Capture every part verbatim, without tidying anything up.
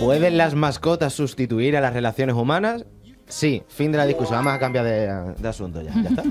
¿Pueden las mascotas sustituir a las relaciones humanas? Sí, fin de la discusión. Vamos a cambiar de, de asunto ya. Ya está.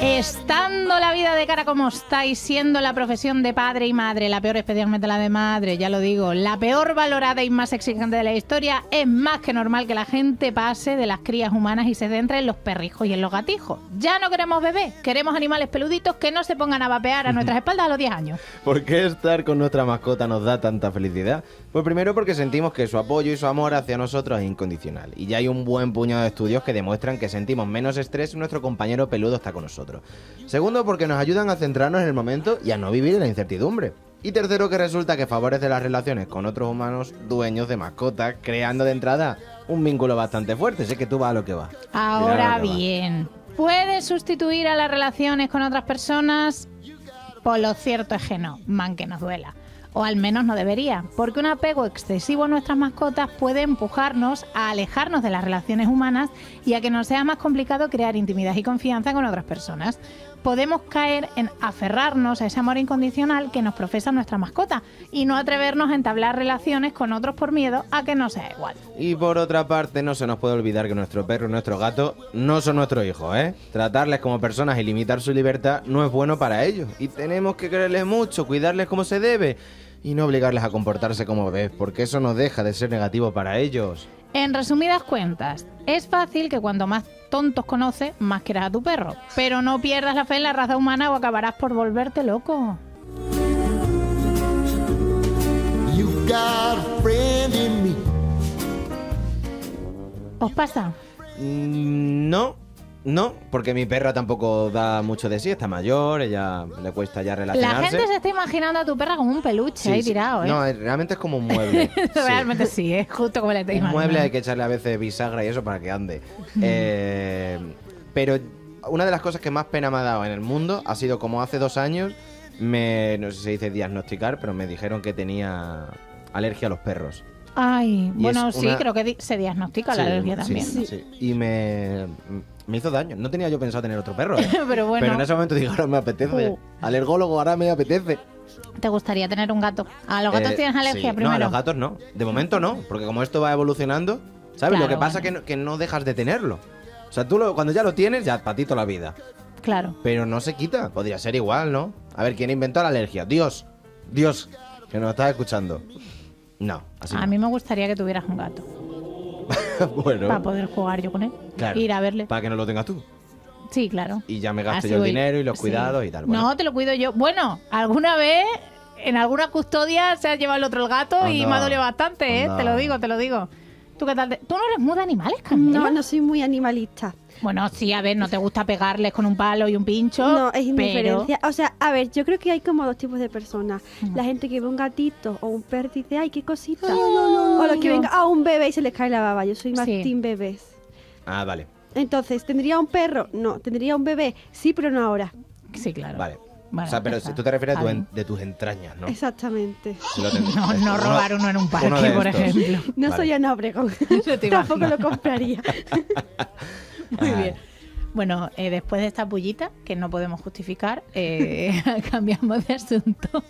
Estando la vida de cara como estáis, siendo la profesión de padre y madre la peor, especialmente la de madre, ya lo digo, la peor valorada y más exigente de la historia, es más que normal que la gente pase de las crías humanas y se centre en los perrijos y en los gatijos. Ya no queremos bebés, queremos animales peluditos que no se pongan a vapear a nuestras espaldas a los diez años. ¿Por qué estar con nuestra mascota nos da tanta felicidad? Pues primero porque sentimos que su apoyo y su amor hacia nosotros es incondicional. Y ya hay un buen puñado de estudios que demuestran que sentimos menos estrés si nuestro compañero peludo está con nosotros. Segundo, porque nos ayudan a centrarnos en el momento y a no vivir en la incertidumbre. Y tercero, que resulta que favorece las relaciones con otros humanos dueños de mascotas, creando de entrada un vínculo bastante fuerte. Sé que tú vas a lo que vas. Ahora bien, ¿puedes sustituir a las relaciones con otras personas? Pues lo cierto es que no, man que nos duela. O al menos no debería, porque un apego excesivo a nuestras mascotas puede empujarnos a alejarnos de las relaciones humanas y a que nos sea más complicado crear intimidad y confianza con otras personas. Podemos caer en aferrarnos a ese amor incondicional que nos profesa nuestra mascota y no atrevernos a entablar relaciones con otros por miedo a que no sea igual. Y por otra parte, no se nos puede olvidar que nuestro perro y nuestro gato no son nuestros hijos, ¿eh? Tratarles como personas y limitar su libertad no es bueno para ellos. Y tenemos que quererles mucho, cuidarles como se debe y no obligarles a comportarse como bebés, porque eso no deja de ser negativo para ellos. En resumidas cuentas, es fácil que cuanto más tontos conoces, más quieras a tu perro. Pero no pierdas la fe en la raza humana o acabarás por volverte loco. ¿Os pasa? Mm, no, no, porque mi perra tampoco da mucho de sí, está mayor, ella le cuesta ya relacionarse. La gente se está imaginando a tu perra como un peluche, sí, ahí tirado, ¿eh? No, realmente es como un mueble. Realmente sí, sí, es justo como le estoy imaginando. Un mueble hay que echarle a veces bisagra y eso para que ande. eh, pero una de las cosas que más pena me ha dado en el mundo ha sido como hace dos años, me, no sé si se dice diagnosticar, pero me dijeron que tenía alergia a los perros. Ay, y bueno, sí, una... creo que di se diagnostica sí, la alergia también. Sí, sí. Y me, me hizo daño. No tenía yo pensado tener otro perro, ¿eh? Pero bueno. Pero en ese momento digo, ahora me apetece. Uh. Alergólogo, ahora me apetece. ¿Te gustaría tener un gato? ¿A los gatos eh, tienes alergia sí. primero? No, a los gatos no. De momento no, porque como esto va evolucionando, ¿sabes? Claro, lo que pasa es bueno. que, no, que no dejas de tenerlo. O sea, tú lo, cuando ya lo tienes, ya patito la vida. Claro. Pero no se quita. Podría ser igual, ¿no? A ver, ¿quién inventó la alergia? Dios. Dios, que nos estás escuchando. No, así A no. mí me gustaría que tuvieras un gato. Bueno. Para poder jugar yo con él. Claro. Ir a verle. Para que no lo tengas tú. Sí, claro. Y ya me gasto así yo voy. el dinero y los sí. cuidados y tal. Bueno. No, te lo cuido yo. Bueno, alguna vez en alguna custodia se ha llevado el otro el gato oh, y no. me ha dolido bastante, oh, ¿eh? No. Te lo digo, te lo digo. ¿Tú qué tal? Te... ¿Tú no eres muy de animales, Candela? No, no soy muy animalista. Bueno, sí, a ver, no te gusta pegarles con un palo y un pincho. No, es indiferencia. Pero... O sea, a ver, yo creo que hay como dos tipos de personas. No. La gente que ve un gatito o un perro y dice, ay, qué cosita. No, no, no, o los no. que ven a un bebé y se les cae la baba. Yo soy más sí. team bebés. Ah, vale. Entonces, ¿tendría un perro? No. ¿Tendría un bebé? Sí, pero no ahora. Sí, claro. Vale. Bueno, o sea, pero si tú te refieres a tu en, de tus entrañas, ¿no? Exactamente. No, no robar uno en un parque, por ejemplo. No vale. soy Ana Obregón. Tampoco lo compraría. Muy bien. Bueno, eh, después de esta pullita, que no podemos justificar, eh, cambiamos de asunto.